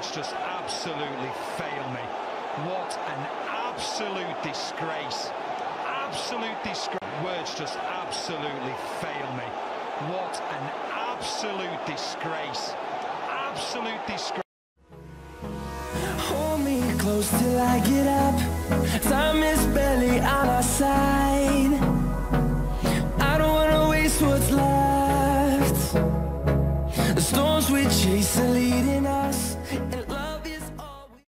Kovacic just absolutely failed me. What an absolute disgrace. Absolute disgrace. Words just absolutely fail me. What an absolute disgrace. Absolute disgrace. Hold me close till I get up. Time is barely on our side. I don't want to waste what's left. The storms we chase.